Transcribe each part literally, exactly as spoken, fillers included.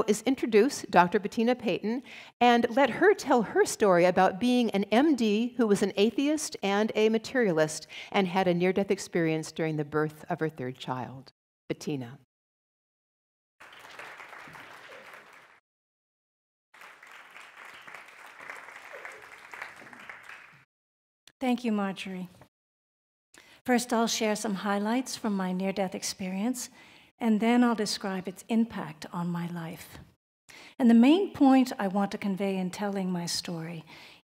now is introduce Doctor Bettina Peyton and let her tell her story about being an M D who was an atheist and a materialist and had a near-death experience during the birth of her third child. Bettina. Thank you, Marjorie. First, I'll share some highlights from my near-death experience, and then I'll describe its impact on my life. And the main point I want to convey in telling my story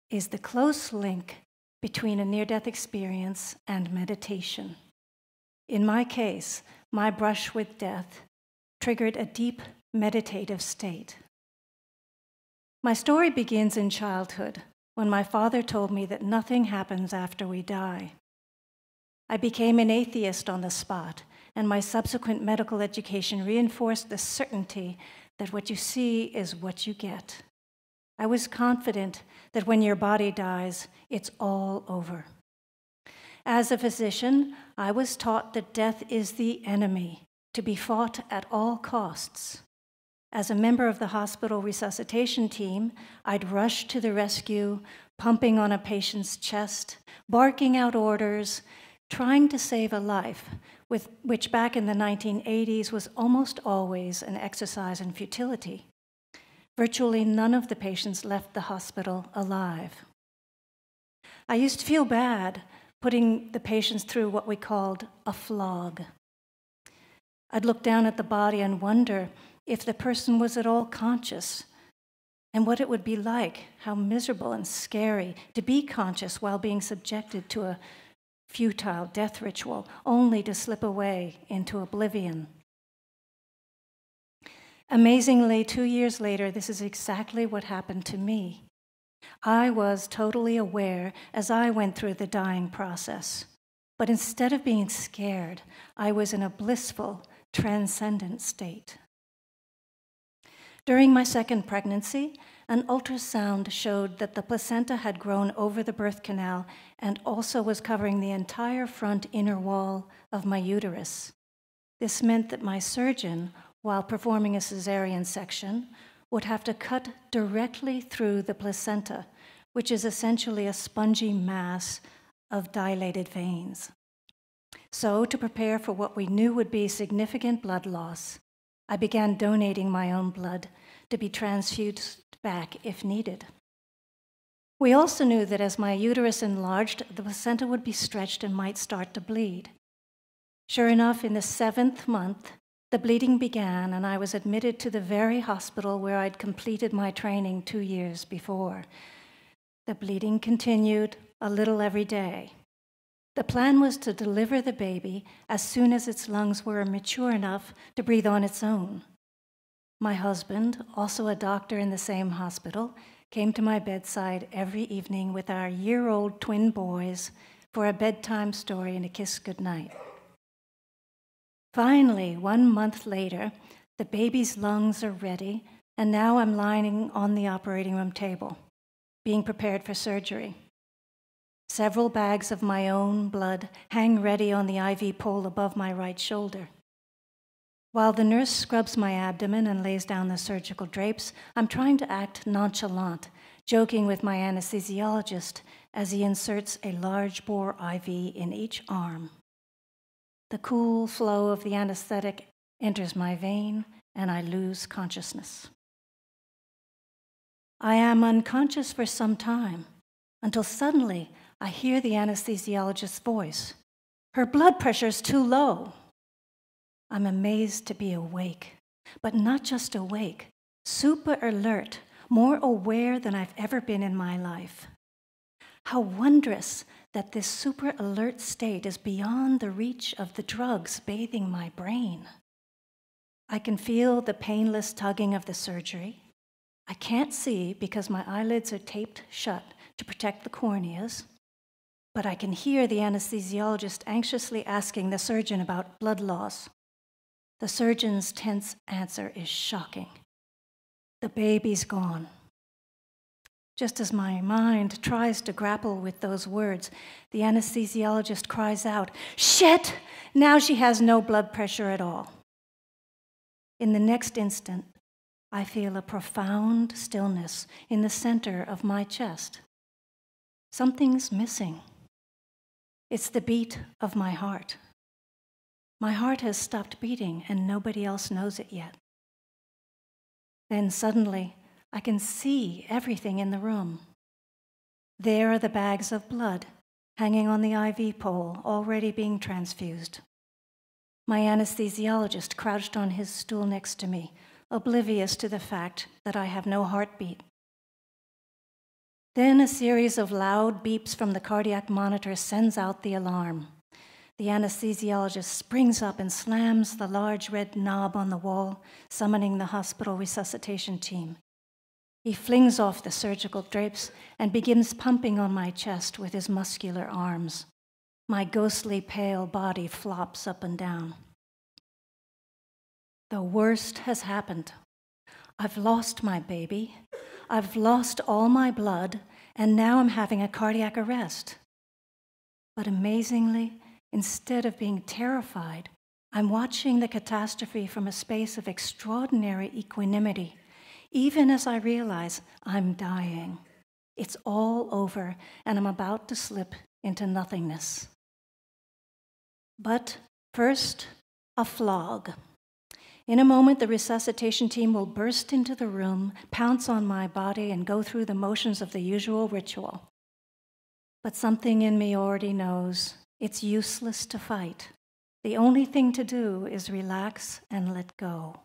is the close link between a near-death experience and meditation. In my case, my brush with death triggered a deep meditative state. My story begins in childhood, when my father told me that nothing happens after we die. I became an atheist on the spot, and my subsequent medical education reinforced the certainty that what you see is what you get. I was confident that when your body dies, it's all over. As a physician, I was taught that death is the enemy, to be fought at all costs. As a member of the hospital resuscitation team, I'd rush to the rescue, pumping on a patient's chest, barking out orders, trying to save a life, with, which back in the nineteen eighties was almost always an exercise in futility. Virtually none of the patients left the hospital alive. I used to feel bad putting the patients through what we called a flog. I'd look down at the body and wonder if the person was at all conscious, and what it would be like, how miserable and scary to be conscious while being subjected to a futile death ritual, only to slip away into oblivion. Amazingly, two years later, this is exactly what happened to me. I was totally aware as I went through the dying process, but instead of being scared, I was in a blissful, transcendent state. During my second pregnancy, an ultrasound showed that the placenta had grown over the birth canal and also was covering the entire front inner wall of my uterus. This meant that my surgeon, while performing a cesarean section, would have to cut directly through the placenta, which is essentially a spongy mass of dilated veins. So, to prepare for what we knew would be significant blood loss, I began donating my own blood to be transfused back if needed. We also knew that as my uterus enlarged, the placenta would be stretched and might start to bleed. Sure enough, in the seventh month, the bleeding began, and I was admitted to the very hospital where I'd completed my training two years before. The bleeding continued a little every day. The plan was to deliver the baby as soon as its lungs were mature enough to breathe on its own. My husband, also a doctor in the same hospital, came to my bedside every evening with our year-old twin boys for a bedtime story and a kiss goodnight. Finally, one month later, the baby's lungs are ready, and now I'm lying on the operating room table, being prepared for surgery. Several bags of my own blood hang ready on the I V pole above my right shoulder. While the nurse scrubs my abdomen and lays down the surgical drapes, I'm trying to act nonchalant, joking with my anesthesiologist as he inserts a large bore I V in each arm. The cool flow of the anesthetic enters my vein, and I lose consciousness. I am unconscious for some time, until suddenly, I hear the anesthesiologist's voice. Her blood pressure's too low. I'm amazed to be awake, but not just awake, super alert, more aware than I've ever been in my life. How wondrous that this super alert state is beyond the reach of the drugs bathing my brain. I can feel the painless tugging of the surgery. I can't see because my eyelids are taped shut to protect the corneas. But I can hear the anesthesiologist anxiously asking the surgeon about blood loss. The surgeon's tense answer is shocking. The baby's gone. Just as my mind tries to grapple with those words, the anesthesiologist cries out, "Shit! Now she has no blood pressure at all." In the next instant, I feel a profound stillness in the center of my chest. Something's missing. It's the beat of my heart. My heart has stopped beating, and nobody else knows it yet. Then suddenly, I can see everything in the room. There are the bags of blood hanging on the I V pole, already being transfused. My anesthesiologist crouched on his stool next to me, oblivious to the fact that I have no heartbeat. Then a series of loud beeps from the cardiac monitor sends out the alarm. The anesthesiologist springs up and slams the large red knob on the wall, summoning the hospital resuscitation team. He flings off the surgical drapes and begins pumping on my chest with his muscular arms. My ghostly pale body flops up and down. The worst has happened. I've lost my baby. I've lost all my blood, and now I'm having a cardiac arrest. But amazingly, instead of being terrified, I'm watching the catastrophe from a space of extraordinary equanimity, even as I realize I'm dying. It's all over, and I'm about to slip into nothingness. But first, a flog. In a moment, the resuscitation team will burst into the room, pounce on my body, and go through the motions of the usual ritual. But something in me already knows it's useless to fight. The only thing to do is relax and let go.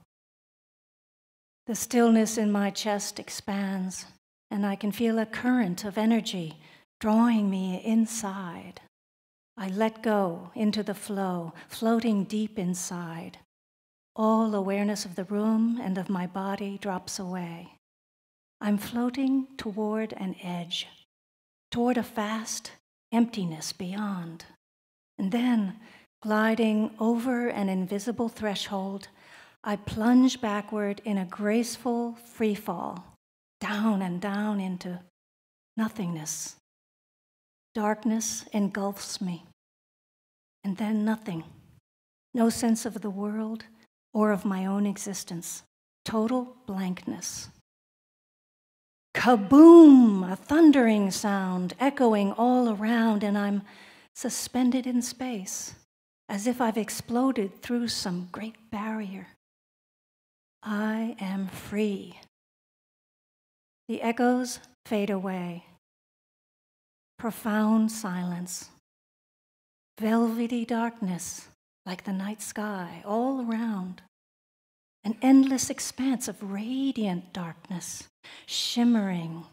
The stillness in my chest expands, and I can feel a current of energy drawing me inside. I let go into the flow, floating deep inside. All awareness of the room and of my body drops away. I'm floating toward an edge, toward a vast emptiness beyond. And then, gliding over an invisible threshold, I plunge backward in a graceful free fall, down and down into nothingness. Darkness engulfs me. And then nothing. No sense of the world, or of my own existence. Total blankness. Kaboom! A thundering sound, echoing all around, and I'm suspended in space, as if I've exploded through some great barrier. I am free. The echoes fade away. Profound silence. Velvety darkness, like the night sky, all around. An endless expanse of radiant darkness, shimmering,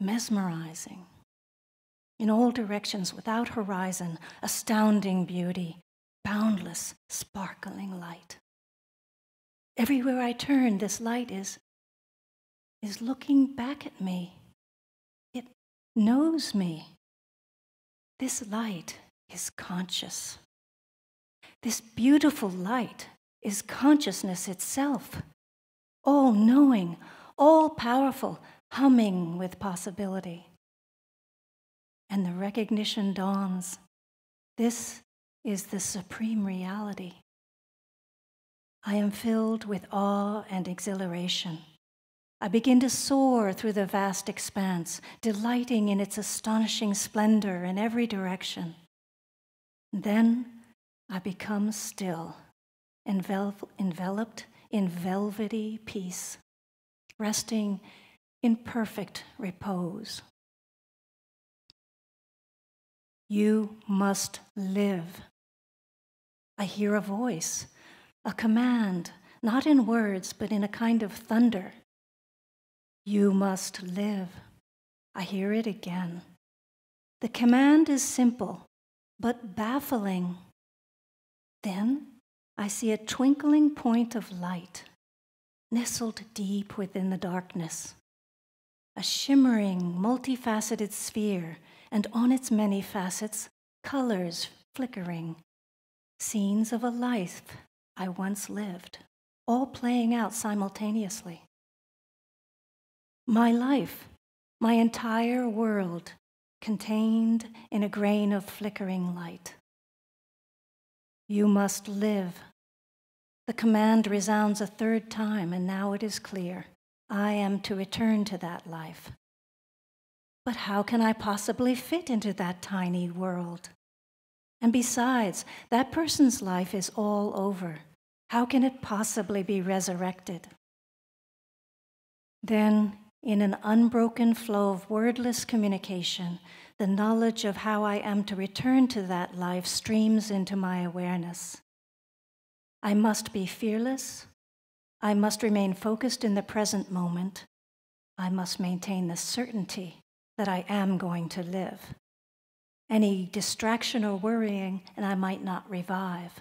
mesmerizing. In all directions, without horizon, astounding beauty, boundless, sparkling light. Everywhere I turn, this light is, is looking back at me. It knows me. This light is conscious. This beautiful light is consciousness itself, all-knowing, all-powerful, humming with possibility. And the recognition dawns. This is the supreme reality. I am filled with awe and exhilaration. I begin to soar through the vast expanse, delighting in its astonishing splendor in every direction. Then, I become still, envelop, enveloped in velvety peace, resting in perfect repose. You must live. I hear a voice, a command, not in words, but in a kind of thunder. You must live. I hear it again. The command is simple, but baffling. Then, I see a twinkling point of light, nestled deep within the darkness. A shimmering, multifaceted sphere, and on its many facets, colors flickering. Scenes of a life I once lived, all playing out simultaneously. My life, my entire world, contained in a grain of flickering light. You must live. The command resounds a third time, and now it is clear. I am to return to that life. But how can I possibly fit into that tiny world? And besides, that person's life is all over. How can it possibly be resurrected? Then, in an unbroken flow of wordless communication, the knowledge of how I am to return to that life streams into my awareness. I must be fearless. I must remain focused in the present moment. I must maintain the certainty that I am going to live. Any distraction or worrying, and I might not revive.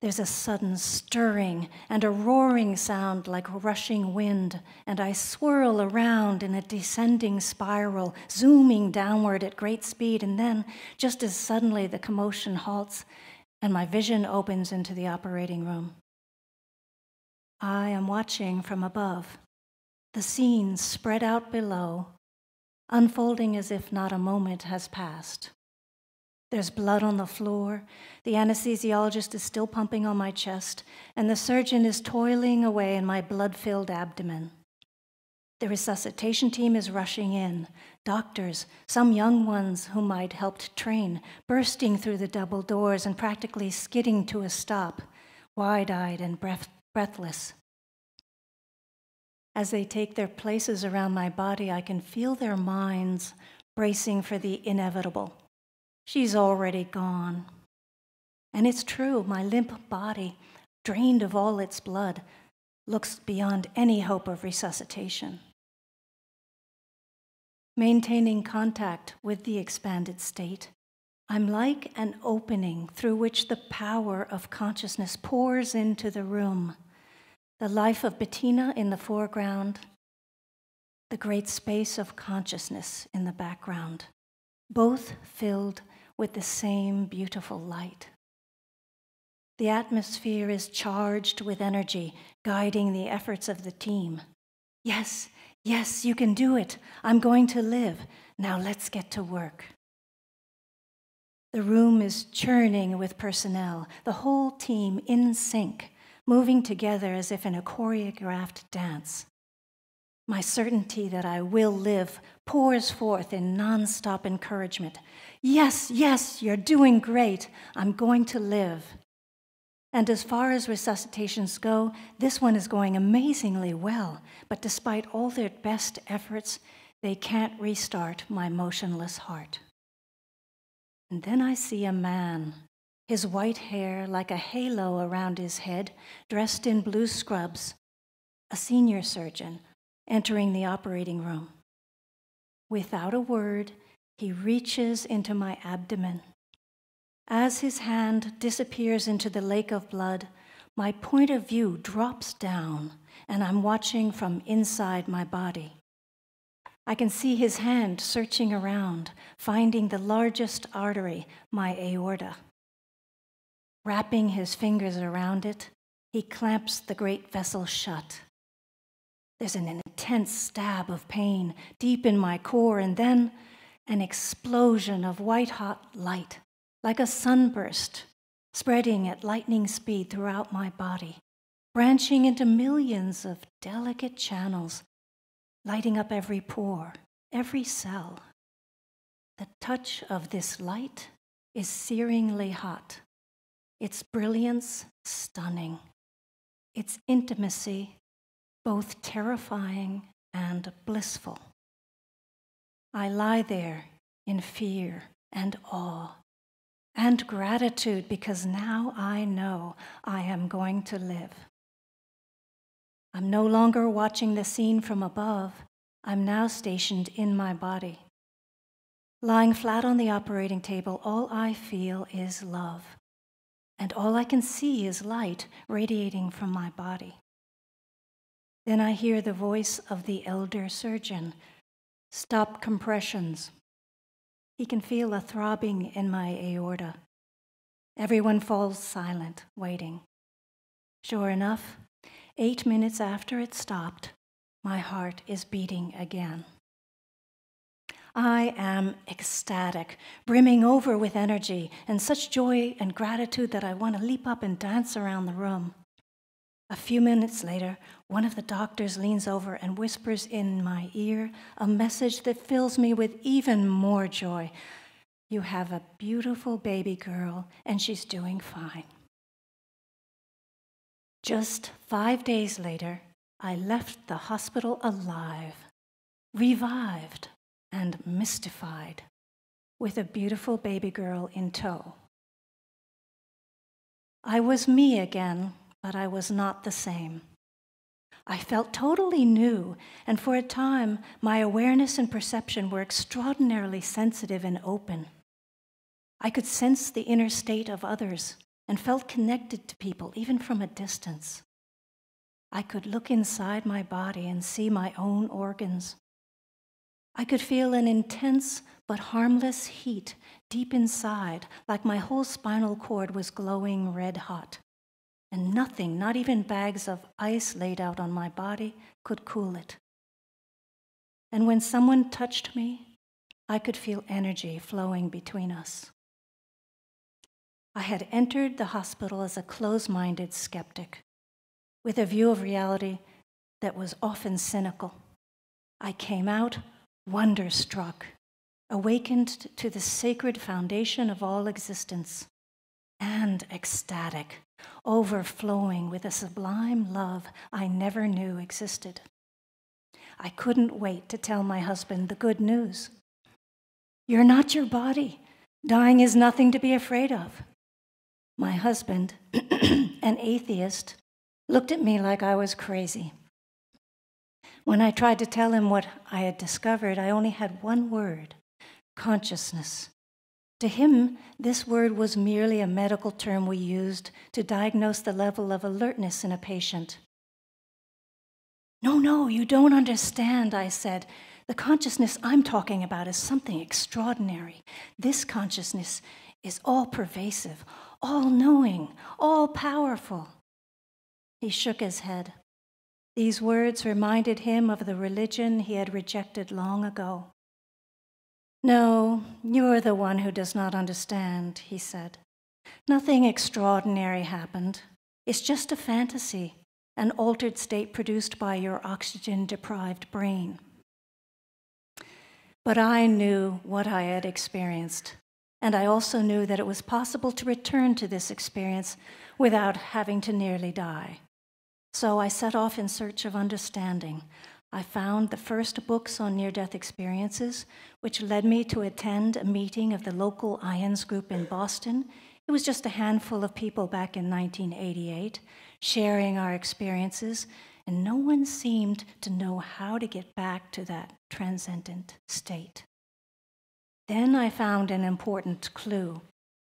There's a sudden stirring and a roaring sound like rushing wind, and I swirl around in a descending spiral, zooming downward at great speed, and then, just as suddenly, the commotion halts, and my vision opens into the operating room. I am watching from above, the scene spread out below, unfolding as if not a moment has passed. There's blood on the floor, the anesthesiologist is still pumping on my chest, and the surgeon is toiling away in my blood-filled abdomen. The resuscitation team is rushing in, doctors, some young ones whom I'd helped train, bursting through the double doors and practically skidding to a stop, wide-eyed and breath breathless. As they take their places around my body, I can feel their minds bracing for the inevitable. She's already gone. And it's true, my limp body, drained of all its blood, looks beyond any hope of resuscitation. Maintaining contact with the expanded state, I'm like an opening through which the power of consciousness pours into the room. The life of Bettina in the foreground, the great space of consciousness in the background, both filled with the same beautiful light. The atmosphere is charged with energy, guiding the efforts of the team. Yes, yes, you can do it. I'm going to live. Now let's get to work. The room is churning with personnel, the whole team in sync, moving together as if in a choreographed dance. My certainty that I will live pours forth in nonstop encouragement. Yes, yes, you're doing great. I'm going to live. And as far as resuscitations go, this one is going amazingly well, but despite all their best efforts, they can't restart my motionless heart. And then I see a man, his white hair like a halo around his head, dressed in blue scrubs, a senior surgeon, entering the operating room. Without a word, he reaches into my abdomen. As his hand disappears into the lake of blood, my point of view drops down, and I'm watching from inside my body. I can see his hand searching around, finding the largest artery, my aorta. Wrapping his fingers around it, he clamps the great vessel shut. There's an intense stab of pain deep in my core, and then an explosion of white-hot light, like a sunburst, spreading at lightning speed throughout my body, branching into millions of delicate channels, lighting up every pore, every cell. The touch of this light is searingly hot, its brilliance stunning, its intimacy both terrifying and blissful. I lie there in fear and awe, and gratitude, because now I know I am going to live. I'm no longer watching the scene from above. I'm now stationed in my body. Lying flat on the operating table, all I feel is love, and all I can see is light radiating from my body. Then I hear the voice of the elder surgeon. Stop compressions. He can feel a throbbing in my aorta. Everyone falls silent, waiting. Sure enough, eight minutes after it stopped, my heart is beating again. I am ecstatic, brimming over with energy and such joy and gratitude that I want to leap up and dance around the room. A few minutes later, one of the doctors leans over and whispers in my ear a message that fills me with even more joy. You have a beautiful baby girl, and she's doing fine. Just five days later, I left the hospital alive, revived, and mystified, with a beautiful baby girl in tow. I was me again. But I was not the same. I felt totally new, and for a time, my awareness and perception were extraordinarily sensitive and open. I could sense the inner state of others and felt connected to people, even from a distance. I could look inside my body and see my own organs. I could feel an intense but harmless heat deep inside, like my whole spinal cord was glowing red hot. And nothing, not even bags of ice laid out on my body, could cool it. And when someone touched me, I could feel energy flowing between us. I had entered the hospital as a close-minded skeptic, with a view of reality that was often cynical. I came out wonderstruck, awakened to the sacred foundation of all existence, and ecstatic, overflowing with a sublime love I never knew existed. I couldn't wait to tell my husband the good news. You're not your body. Dying is nothing to be afraid of. My husband, an atheist, looked at me like I was crazy. When I tried to tell him what I had discovered, I only had one word: consciousness. To him, this word was merely a medical term we used to diagnose the level of alertness in a patient. No, no, you don't understand, I said. The consciousness I'm talking about is something extraordinary. This consciousness is all-pervasive, all-knowing, all-powerful. He shook his head. These words reminded him of the religion he had rejected long ago. No, you're the one who does not understand, he said. Nothing extraordinary happened. It's just a fantasy, an altered state produced by your oxygen-deprived brain. But I knew what I had experienced, and I also knew that it was possible to return to this experience without having to nearly die. So I set off in search of understanding. I found the first books on near-death experiences, which led me to attend a meeting of the local I O N S group in Boston. It was just a handful of people back in nineteen eighty-eight, sharing our experiences, and no one seemed to know how to get back to that transcendent state. Then I found an important clue.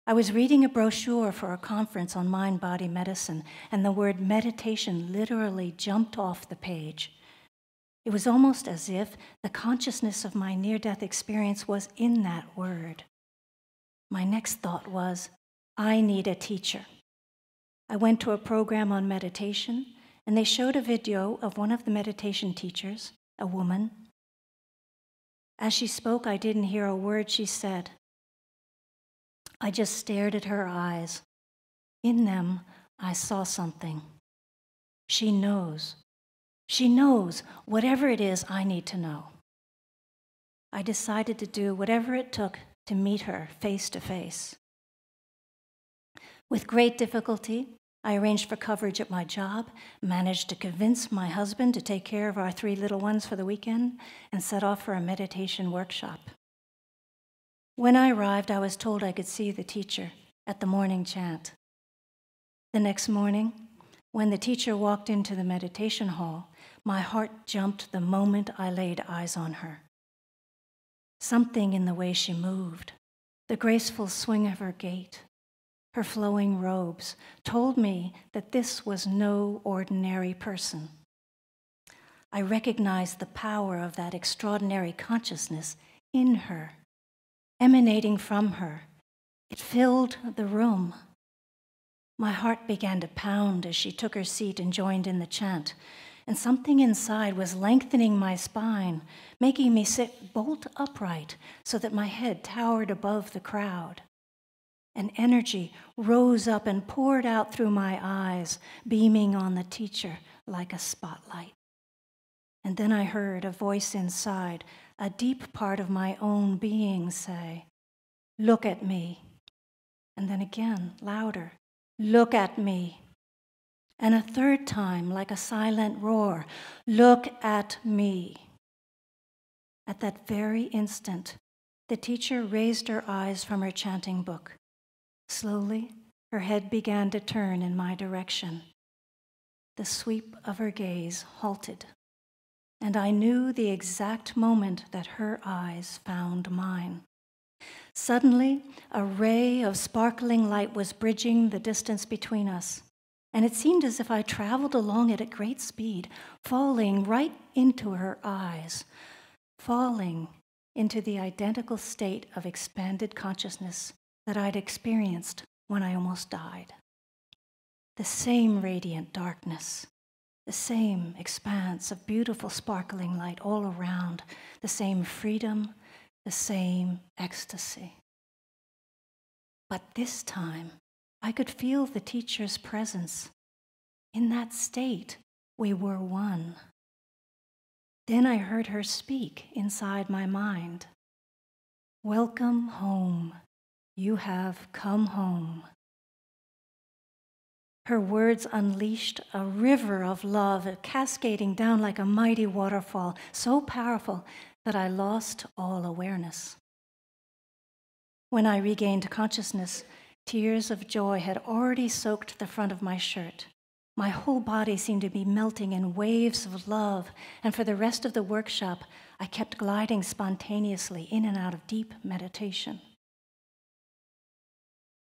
I was reading a brochure for a conference on mind-body medicine, and the word meditation literally jumped off the page. It was almost as if the consciousness of my near-death experience was in that word. My next thought was, I need a teacher. I went to a program on meditation, and they showed a video of one of the meditation teachers, a woman. As she spoke, I didn't hear a word she said. I just stared at her eyes. In them, I saw something. She knows. She knows whatever it is I need to know. I decided to do whatever it took to meet her face to face. With great difficulty, I arranged for coverage at my job, managed to convince my husband to take care of our three little ones for the weekend, and set off for a meditation workshop. When I arrived, I was told I could see the teacher at the morning chant. The next morning, when the teacher walked into the meditation hall, my heart jumped the moment I laid eyes on her. Something in the way she moved, the graceful swing of her gait, her flowing robes, told me that this was no ordinary person. I recognized the power of that extraordinary consciousness in her, emanating from her. It filled the room. My heart began to pound as she took her seat and joined in the chant, and something inside was lengthening my spine, making me sit bolt upright so that my head towered above the crowd. An energy rose up and poured out through my eyes, beaming on the teacher like a spotlight. And then I heard a voice inside, a deep part of my own being say, "Look at me." And then again, louder, "Look at me." And a third time, like a silent roar, "Look at me." At that very instant, the teacher raised her eyes from her chanting book. Slowly, her head began to turn in my direction. The sweep of her gaze halted, and I knew the exact moment that her eyes found mine. Suddenly, a ray of sparkling light was bridging the distance between us, and it seemed as if I traveled along it at great speed, falling right into her eyes, falling into the identical state of expanded consciousness that I'd experienced when I almost died. The same radiant darkness, the same expanse of beautiful sparkling light all around, the same freedom, the same ecstasy. But this time, I could feel the teacher's presence. In that state, we were one. Then I heard her speak inside my mind. "Welcome home. You have come home." Her words unleashed a river of love, cascading down like a mighty waterfall, so powerful that I lost all awareness. When I regained consciousness, tears of joy had already soaked the front of my shirt. My whole body seemed to be melting in waves of love, and for the rest of the workshop, I kept gliding spontaneously in and out of deep meditation.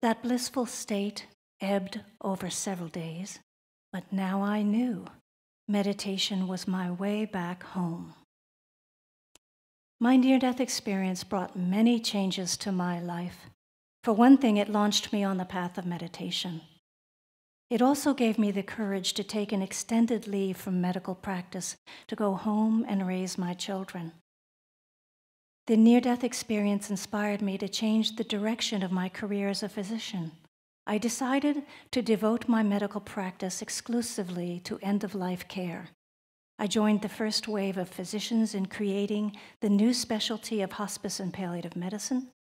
That blissful state ebbed over several days, but now I knew meditation was my way back home. My near-death experience brought many changes to my life. For one thing, it launched me on the path of meditation. It also gave me the courage to take an extended leave from medical practice to go home and raise my children. The near-death experience inspired me to change the direction of my career as a physician. I decided to devote my medical practice exclusively to end-of-life care. I joined the first wave of physicians in creating the new specialty of hospice and palliative medicine,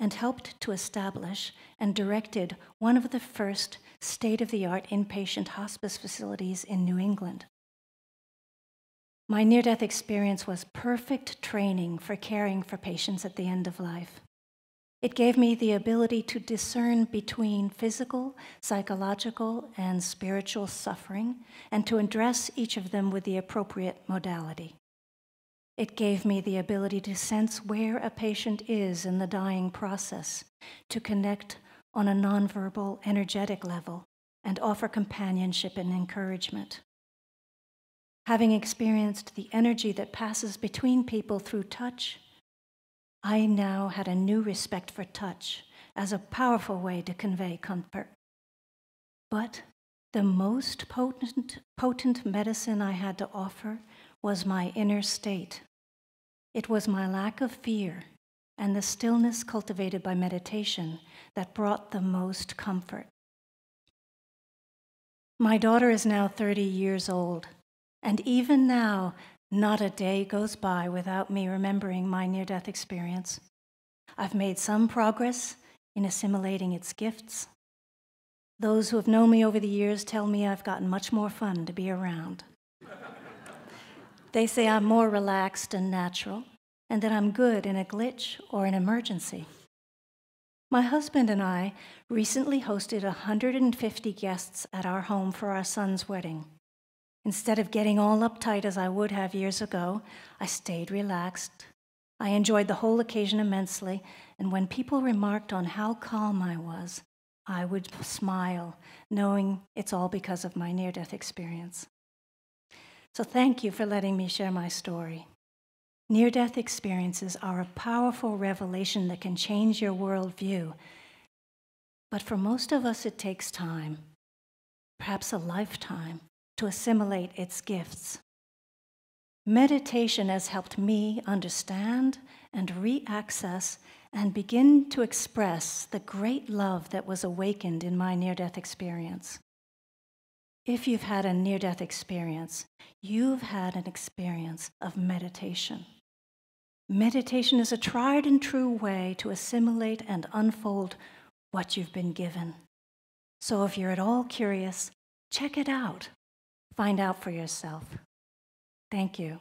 and helped to establish and directed one of the first state-of-the-art inpatient hospice facilities in New England. My near-death experience was perfect training for caring for patients at the end of life. It gave me the ability to discern between physical, psychological, and spiritual suffering, and to address each of them with the appropriate modality. It gave me the ability to sense where a patient is in the dying process, to connect on a nonverbal, energetic level, and offer companionship and encouragement. Having experienced the energy that passes between people through touch, I now had a new respect for touch as a powerful way to convey comfort. But the most potent, potent medicine I had to offer was my inner state. It was my lack of fear and the stillness cultivated by meditation that brought the most comfort. My daughter is now thirty years old, and even now, not a day goes by without me remembering my near-death experience. I've made some progress in assimilating its gifts. Those who have known me over the years tell me I've gotten much more fun to be around. They say I'm more relaxed and natural, and that I'm good in a glitch or an emergency. My husband and I recently hosted one hundred fifty guests at our home for our son's wedding. Instead of getting all uptight as I would have years ago, I stayed relaxed. I enjoyed the whole occasion immensely, and when people remarked on how calm I was, I would smile, knowing it's all because of my near-death experience. So thank you for letting me share my story. Near-death experiences are a powerful revelation that can change your worldview. But for most of us, it takes time, perhaps a lifetime, to assimilate its gifts. Meditation has helped me understand and re-access and begin to express the great love that was awakened in my near-death experience. If you've had a near-death experience, you've had an experience of meditation. Meditation is a tried and true way to assimilate and unfold what you've been given. So if you're at all curious, check it out. Find out for yourself. Thank you.